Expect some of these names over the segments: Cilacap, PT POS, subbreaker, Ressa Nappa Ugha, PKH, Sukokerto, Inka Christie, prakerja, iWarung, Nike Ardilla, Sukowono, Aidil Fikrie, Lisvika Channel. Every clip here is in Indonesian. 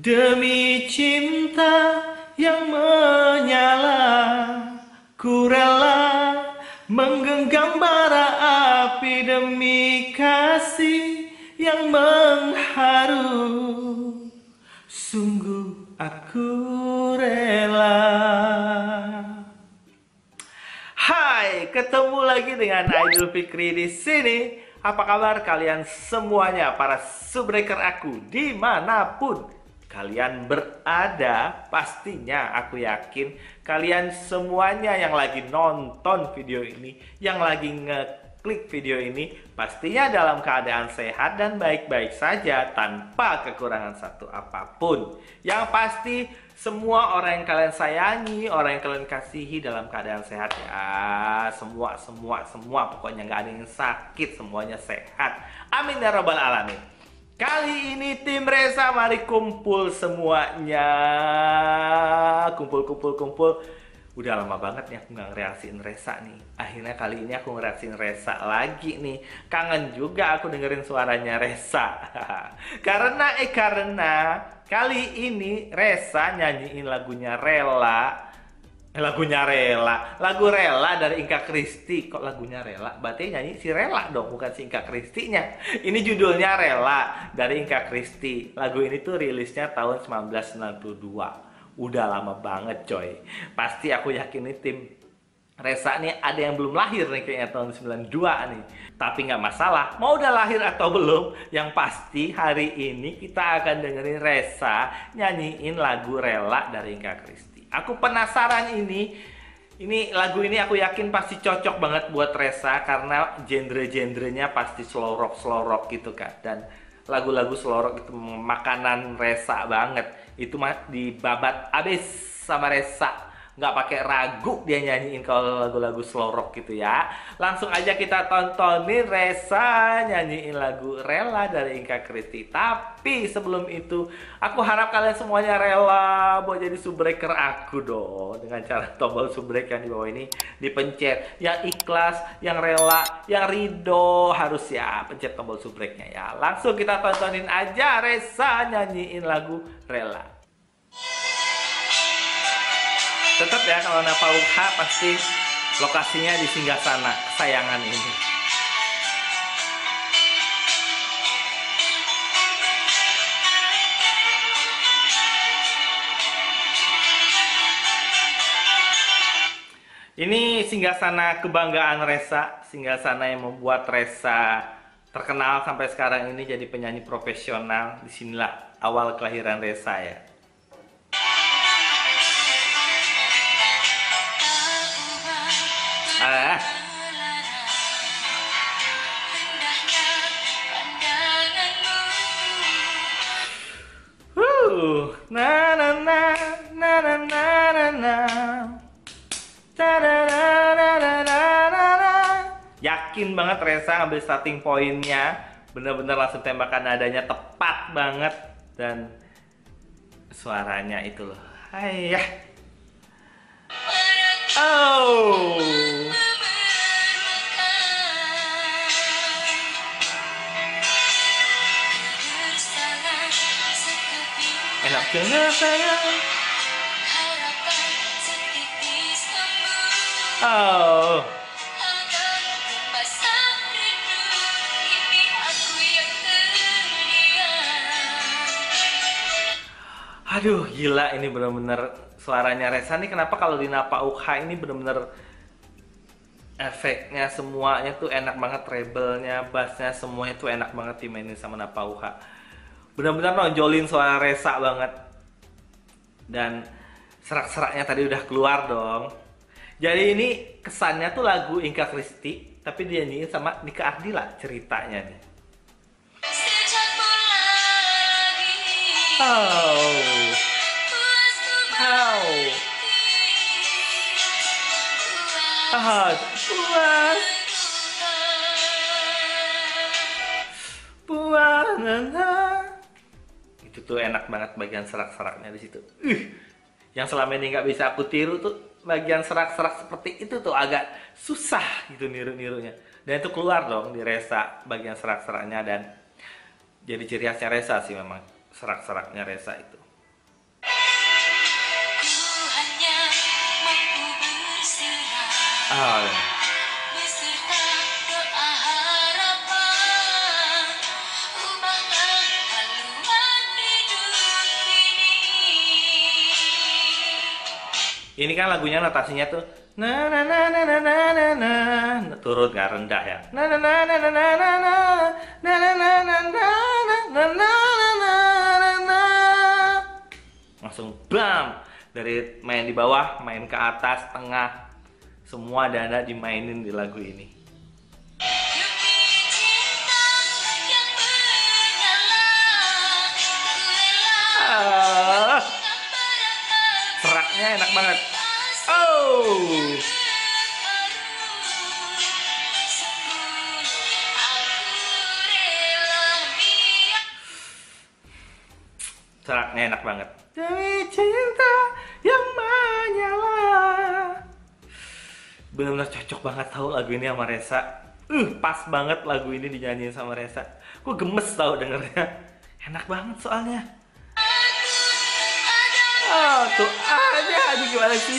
Demi cinta yang menyala, ku rela menggenggam bara api demi kasih yang mengharu. Sungguh aku rela. Hai, ketemu lagi dengan Aidil Fikrie di sini. Apa kabar kalian semuanya, para subbreaker aku dimanapun kalian berada? Pastinya aku yakin kalian semuanya yang lagi nonton video ini, yang lagi ngeklik video ini, pastinya dalam keadaan sehat dan baik-baik saja tanpa kekurangan satu apapun. Yang pasti semua orang yang kalian sayangi, orang yang kalian kasihi dalam keadaan sehat ya. Semua pokoknya nggak ada yang sakit, semuanya sehat. Amin ya rabbal alamin. Kali ini tim Ressa, mari kumpul semuanya. Kumpul. Udah lama banget nih aku gak ngereaksiin Ressa nih. Akhirnya kali ini aku ngereaksiin Ressa lagi nih. Kangen juga aku dengerin suaranya Ressa. Karena kali ini Ressa nyanyiin lagunya Rela. Lagu Rela dari Inka Christie. Kok lagunya Rela? Berarti nyanyi si Rela dong, bukan si Inka Christie-nya. Ini judulnya Rela dari Inka Christie. Lagu ini tuh rilisnya tahun 1992. Udah lama banget coy. Pasti aku yakin nih tim Ressa nih ada yang belum lahir nih kayaknya tahun 92 nih. Tapi nggak masalah, mau udah lahir atau belum, yang pasti hari ini kita akan dengerin Ressa nyanyiin lagu Rela dari Inka Christie. Aku penasaran ini lagu ini aku yakin pasti cocok banget buat Ressa karena genre-genrenya pasti slow rock gitu kan. Dan lagu-lagu slow rock itu makanan Ressa banget. Itu mah dibabat abis sama Ressa. Nggak pakai ragu dia nyanyiin kalau lagu-lagu slow rock gitu ya. Langsung aja kita tontonin Ressa nyanyiin lagu Rela dari Inka Christie. Tapi sebelum itu, aku harap kalian semuanya rela buat jadi subbreaker aku dong, dengan cara tombol subbreak yang di bawah ini dipencet. Yang ikhlas, yang rela, yang ridho harus ya pencet tombol subbreaknya ya. Langsung kita tontonin aja Ressa nyanyiin lagu Rela. Tetap ya, kalau Nappa Ugha pasti lokasinya di Singgasana kesayangan ini. Ini Singgasana kebanggaan Ressa, Singgasana yang membuat Ressa terkenal sampai sekarang ini jadi penyanyi profesional. Disinilah awal kelahiran Ressa ya. Yakin banget Ressa ambil starting pointnya, bener-bener langsung tembakan nadanya tepat banget dan suaranya itu loh. Hai. Oh. Enak banget sayang. Oh. Aduh gila, ini bener-bener suaranya Ressa nih, kenapa kalau di Nappa Ugha ini bener-bener efeknya semuanya tuh enak banget, treble-nya, bass-nya, semuanya tuh enak banget dimainin sama Nappa Ugha. Bener-bener nonjolin suara Ressa banget. Dan serak-seraknya tadi udah keluar dong. Jadi ini kesannya tuh lagu Inka Christie, tapi dinyanyiin sama Nike Ardilla ceritanya nih. Oh. Itu tuh enak banget bagian serak-seraknya di situ. Yang selama ini nggak bisa aku tiru tuh bagian serak-serak seperti itu tuh agak susah gitu niru-nirunya. Dan itu keluar dong di Ressa bagian serak-seraknya, dan jadi ciri khasnya Ressa sih memang serak-seraknya Ressa itu. Ini kan lagunya notasinya tuh na na na na na na na na, turut nggak rendah ya, na na na na na na na na na na na na na na, langsung bam, dari main di bawah main ke atas, tengah, semua dada dimainin di lagu ini. Seraknya enak banget. Oh. Seraknya enak banget. Demi cinta yang menyala. Benar-benar cocok banget tahu lagu ini sama Ressa. Pas banget lagu ini dinyanyiin sama Ressa. Gue gemes tau dengernya. Enak banget soalnya. Oh, tuh aja gimana sih?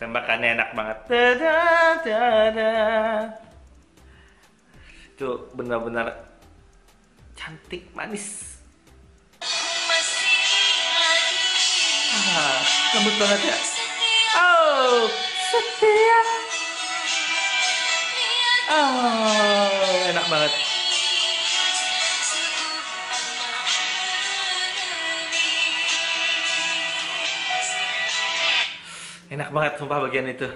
Tembakannya enak banget. Itu benar-benar cantik manis. Lembut banget ya. Oh, setia. Oh, enak banget. Enak banget sumpah bagian itu.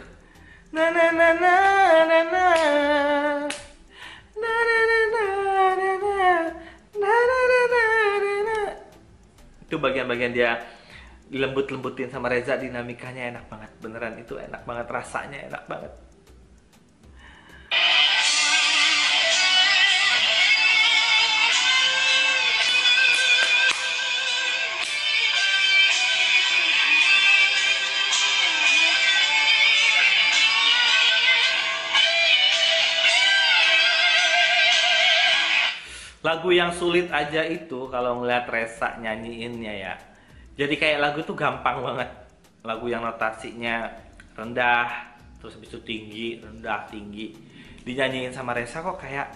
Na na na na na na. Itu bagian-bagian dia dilembut-lembutin sama Ressa, dinamikanya enak banget, beneran itu enak banget, rasanya enak banget. Lagu yang sulit aja itu kalau ngeliat Ressa nyanyiinnya ya. Jadi kayak lagu tuh gampang banget. Lagu yang notasinya rendah, terus habis itu tinggi, rendah, tinggi. Dinyanyiin sama Ressa kok kayak,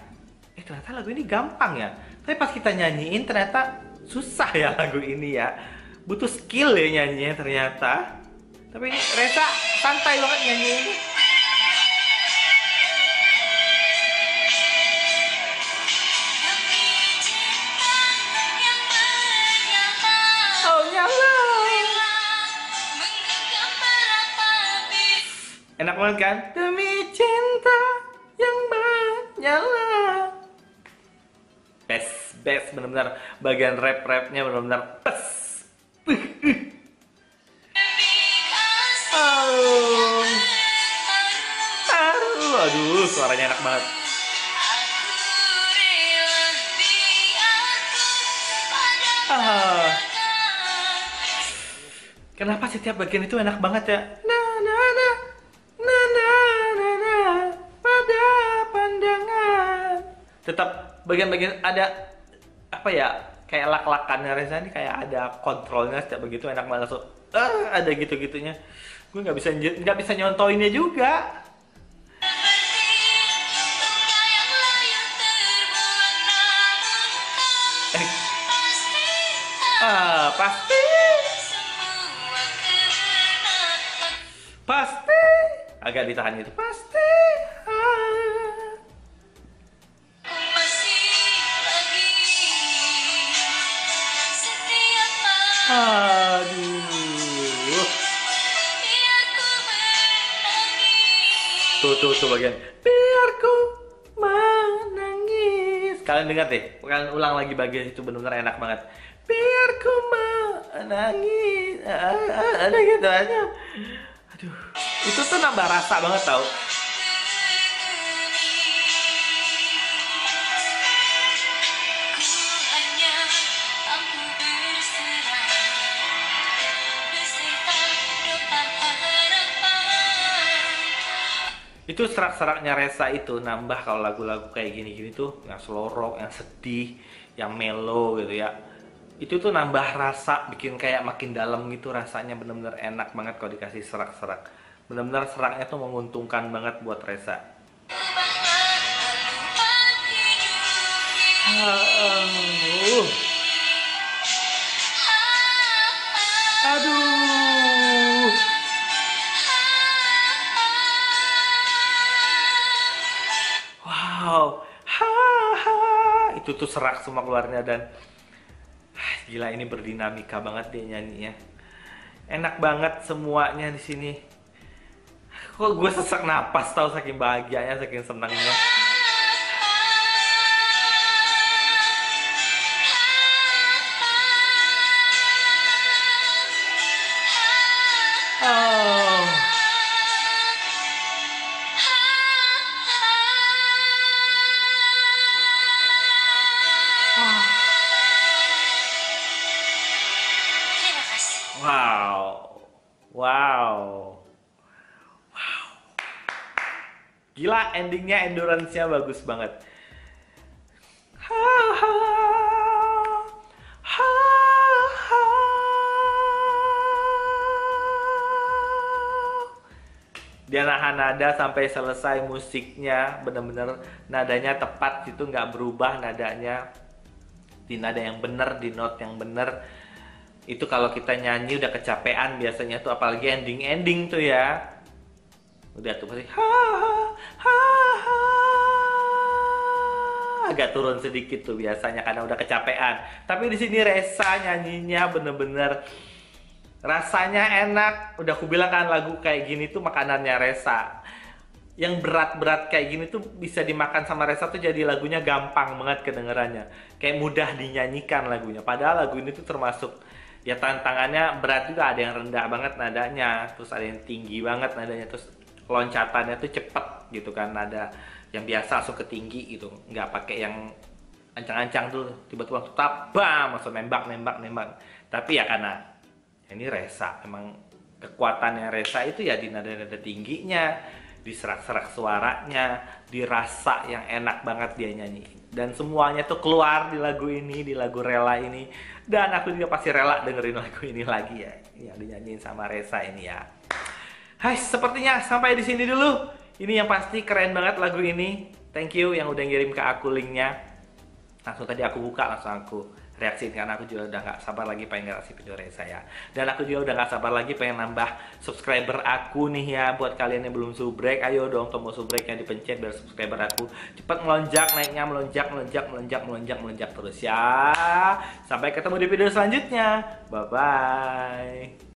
ternyata lagu ini gampang ya. Tapi pas kita nyanyiin ternyata susah ya lagu ini ya. Butuh skill ya nyanyinya ternyata. Tapi ini Ressa santai banget nyanyiin. Enak banget kan? Demi cinta yang menyala. Best, best, benar-benar bagian rap-rapnya benar-benar pas. Oh. Aduh, suaranya enak banget. Kenapa setiap bagian itu enak banget ya? Tetap bagian-bagian ada apa ya, kayak lak-lakannya Ressa ini kayak ada kontrolnya, setiap begitu enak banget langsung ada gitu-gitunya. Gue nggak bisa nyontoinnya juga. Pasti pasti agak ditahan gitu, pasti. Aduh. Tuh bagian biar ku menangis. Kalian dengar deh, kalian ulang lagi bagian itu, benar-benar enak banget. Biar ku menangis. Ada gitu aja. Aduh, itu tuh nambah rasa banget tau. Itu serak-seraknya Ressa itu nambah kalau lagu-lagu kayak gini-gini tuh, yang slow rock, yang sedih, yang mellow gitu ya. Itu tuh nambah rasa, bikin kayak makin dalam gitu rasanya, bener-bener enak banget kalau dikasih serak-serak. Bener-bener seraknya tuh menguntungkan banget buat Ressa. Itu tuh serak semua keluarnya dan gila, ini berdinamika banget dia nyanyinya, enak banget semuanya di sini. Kok gue sesak napas tau, saking bahagianya, saking senangnya. Wow. Gila, endingnya, endurance-nya bagus banget. Dia nahan nada sampai selesai musiknya, bener-bener nadanya tepat gitu, nggak berubah nadanya, di nada yang bener, di note yang bener. Itu kalau kita nyanyi udah kecapean biasanya tuh, apalagi ending-ending tuh ya. Udah tuh pasti agak turun sedikit tuh biasanya karena udah kecapean. Tapi di sini Ressa nyanyinya bener-bener rasanya enak. Udah aku bilang kan, lagu kayak gini tuh makanannya Ressa. Yang berat-berat kayak gini tuh bisa dimakan sama Ressa tuh, jadi lagunya gampang banget kedengerannya. Kayak mudah dinyanyikan lagunya. Padahal lagu ini tuh termasuk ya tantangannya berat juga, ada yang rendah banget nadanya, terus ada yang tinggi banget nadanya, terus loncatannya tuh cepet gitu kan, nada yang biasa langsung ke tinggi gitu, nggak pakai yang ancang-ancang tuh tiba-tiba tetap bam langsung nembak. Tapi ya karena ini Ressa, emang kekuatannya Ressa itu ya di nada-nada tingginya, di serak-serak suaranya, di rasa yang enak banget dia nyanyi. Dan semuanya tuh keluar di lagu ini, di lagu Rela ini. Dan aku juga pasti rela dengerin lagu ini lagi ya, yang dinyanyiin sama Ressa ini ya. Hai, sepertinya sampai di sini dulu. Ini yang pasti keren banget lagu ini. Thank you yang udah ngirim ke aku linknya. Langsung tadi aku buka, langsung aku reaksiin karena aku juga udah gak sabar lagi pengen ngasih video Ressa ya. Dan aku juga udah gak sabar lagi pengen nambah subscriber aku nih ya. Buat kalian yang belum subrek, ayo dong tombol subreknya dipencet biar subscriber aku cepet melonjak, naiknya melonjak terus ya. Sampai ketemu di video selanjutnya. Bye bye.